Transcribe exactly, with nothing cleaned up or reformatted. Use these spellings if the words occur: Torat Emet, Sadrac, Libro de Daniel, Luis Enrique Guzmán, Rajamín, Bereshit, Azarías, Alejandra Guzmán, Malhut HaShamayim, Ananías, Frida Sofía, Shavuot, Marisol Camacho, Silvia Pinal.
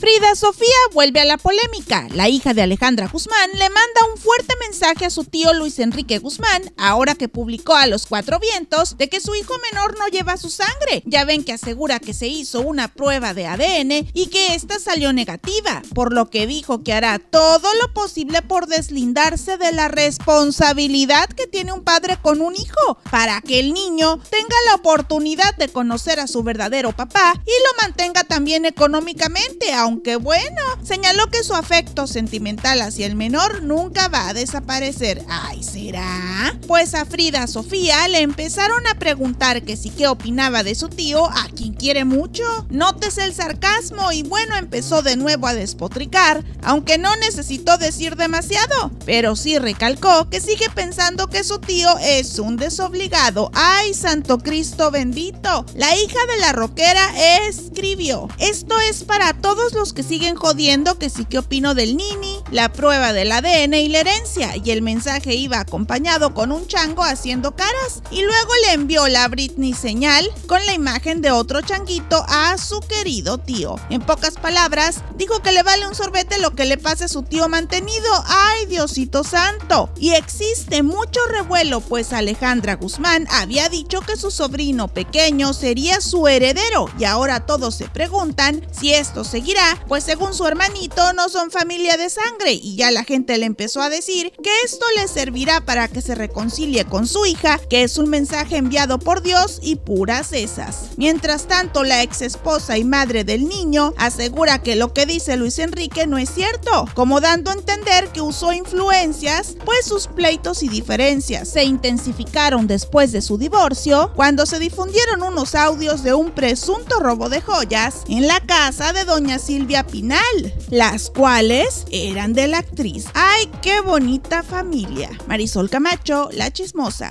Frida Sofía vuelve a la polémica. La hija de Alejandra Guzmán le manda un fuerte mensaje a su tío Luis Enrique Guzmán, ahora que publicó a los cuatro vientos de que su hijo menor no lleva su sangre. Ya ven que asegura que se hizo una prueba de A D N y que esta salió negativa, por lo que dijo que hará todo lo posible por deslindarse de la responsabilidad que tiene un padre con un hijo, para que el niño tenga la oportunidad de conocer a su verdadero papá y lo mantenga también económicamente, aunque bueno, señaló que su afecto sentimental hacia el menor nunca va a desaparecer. Ay, ¿será? Pues a Frida Sofía le empezaron a preguntar que si qué opinaba de su tío, a quien quiere mucho. Nótese el sarcasmo y bueno, empezó de nuevo a despotricar, aunque no necesitó decir demasiado, pero sí recalcó que sigue pensando que su tío es un desobligado. Ay, santo Cristo bendito. La hija de la rockera escribió: esto es para todos los que siguen jodiendo que sí que opino del nini, la prueba del A D N y la herencia. Y el mensaje iba acompañado con un chango haciendo caras, y luego le envió la Britney señal con la imagen de otro changuito a su querido tío. En pocas palabras, dijo que le vale un sorbete lo que le pase a su tío mantenido. ¡Ay, Diosito santo! Y existe mucho revuelo, pues Alejandra Guzmán había dicho que su sobrino pequeño sería su heredero, y ahora todos se preguntan si esto seguirá, pues según su hermanito no son familia de sangre. Y ya la gente le empezó a decir que esto le servirá para que se reconcilie con su hija, que es un mensaje enviado por Dios y puras esas. Mientras tanto, la ex esposa y madre del niño asegura que lo que dice Luis Enrique no es cierto, como dando a entender que usó influencias, pues sus pleitos y diferencias se intensificaron después de su divorcio, cuando se difundieron unos audios de un presunto robo de joyas en la casa de doña Silvia Pinal, las cuales eran de la actriz. ¡Ay, qué bonita familia! Marisol Camacho, la chismosa.